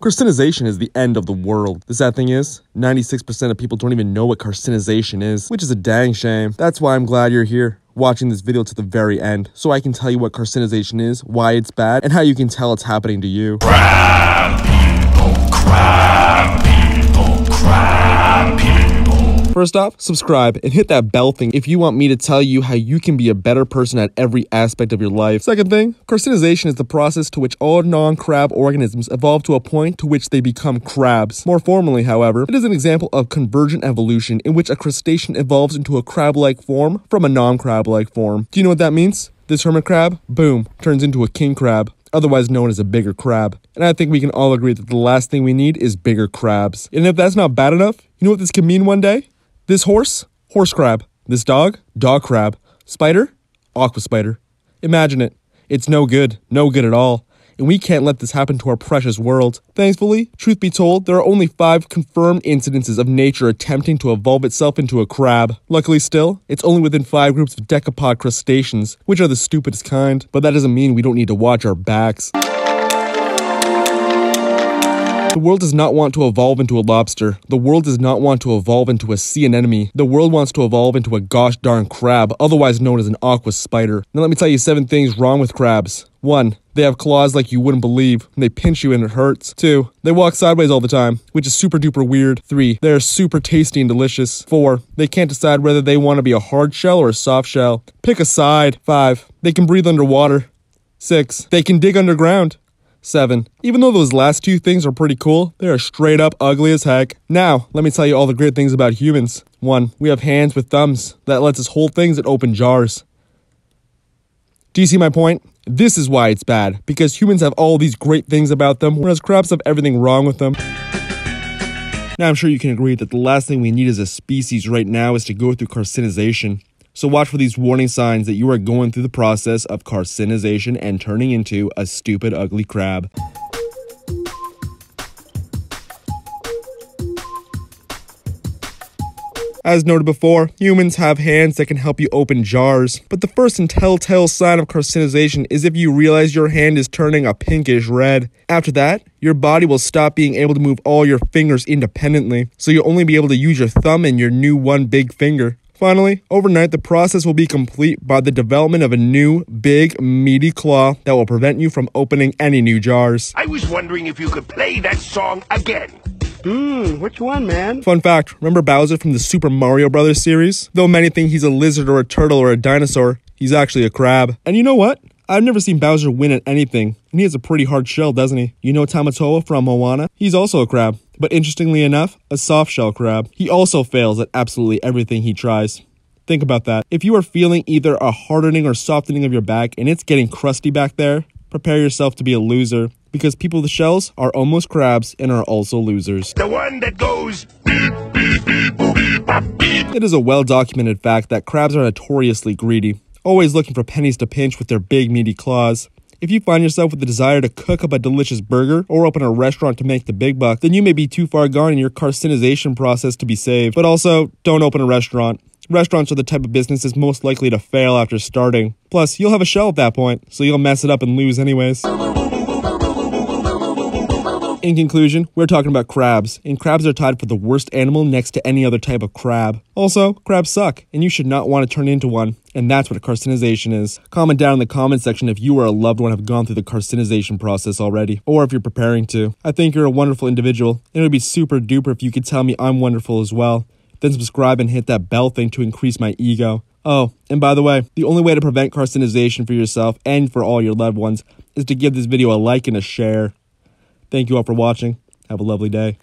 Carcinization is the end of the world. The sad thing is, 96% of people don't even know what carcinization is, which is a dang shame. That's why I'm glad you're here, watching this video to the very end, so I can tell you what carcinization is, why it's bad, and how you can tell it's happening to you. First off, subscribe and hit that bell thing if you want me to tell you how you can be a better person at every aspect of your life. Second thing, carcinization is the process to which all non-crab organisms evolve to a point to which they become crabs. More formally, however, it is an example of convergent evolution in which a crustacean evolves into a crab-like form from a non-crab-like form. Do you know what that means? This hermit crab, boom, turns into a king crab, otherwise known as a bigger crab. And I think we can all agree that the last thing we need is bigger crabs. And if that's not bad enough, you know what this can mean one day? This horse? Horse crab. This dog? Dog crab. Spider? Aqua spider. Imagine it. It's no good. No good at all. And we can't let this happen to our precious world. Thankfully, truth be told, there are only 5 confirmed incidences of nature attempting to evolve itself into a crab. Luckily still, it's only within 5 groups of decapod crustaceans, which are the stupidest kind. But that doesn't mean we don't need to watch our backs. The world does not want to evolve into a lobster. The world does not want to evolve into a sea anemone. The world wants to evolve into a gosh darn crab, otherwise known as an aqua spider. Now let me tell you 7 things wrong with crabs. 1. They have claws like you wouldn't believe. They pinch you and it hurts. 2. They walk sideways all the time, which is super duper weird. 3. They are super tasty and delicious. 4. They can't decide whether they want to be a hard shell or a soft shell. Pick a side. 5. They can breathe underwater. 6. They can dig underground. 7. Even though those last 2 things are pretty cool, they are straight up ugly as heck. Now, let me tell you all the great things about humans. 1. We have hands with thumbs. That lets us hold things in open jars. Do you see my point? This is why it's bad, because humans have all these great things about them, whereas crabs have everything wrong with them. Now, I'm sure you can agree that the last thing we need as a species right now is to go through carcinization. So watch for these warning signs that you are going through the process of carcinization and turning into a stupid, ugly crab. As noted before, humans have hands that can help you open jars, but the first and telltale sign of carcinization is if you realize your hand is turning a pinkish red. After that, your body will stop being able to move all your fingers independently, so you'll only be able to use your thumb and your new one big finger. Finally, overnight, the process will be complete by the development of a new, big, meaty claw that will prevent you from opening any new jars. I was wondering if you could play that song again. Which one, man? Fun fact, remember Bowser from the Super Mario Brothers series? Though many think he's a lizard or a turtle or a dinosaur, he's actually a crab. And you know what? I've never seen Bowser win at anything, and he has a pretty hard shell, doesn't he? You know Tamatoa from Moana? He's also a crab. But interestingly enough, a soft shell crab. He also fails at absolutely everything he tries. Think about that. If you are feeling either a hardening or softening of your back and it's getting crusty back there, prepare yourself to be a loser, because people with shells are almost crabs and are also losers. The one that goes beep, beep, beep, beep, beep, beep. It is a well-documented fact that crabs are notoriously greedy, always looking for pennies to pinch with their big meaty claws. If you find yourself with the desire to cook up a delicious burger or open a restaurant to make the big buck, then you may be too far gone in your carcinization process to be saved. But also, don't open a restaurant. Restaurants are the type of businesses most likely to fail after starting. Plus, you'll have a shell at that point, so you'll mess it up and lose anyways. In conclusion, we're talking about crabs, and crabs are tied for the worst animal next to any other type of crab. Also, crabs suck, and you should not want to turn into one, and that's what a carcinization is. Comment down in the comment section if you or a loved one have gone through the carcinization process already, or if you're preparing to. I think you're a wonderful individual, and it would be super duper if you could tell me I'm wonderful as well. Then subscribe and hit that bell thing to increase my ego. Oh, and by the way, the only way to prevent carcinization for yourself and for all your loved ones is to give this video a like and a share. Thank you all for watching. Have a lovely day.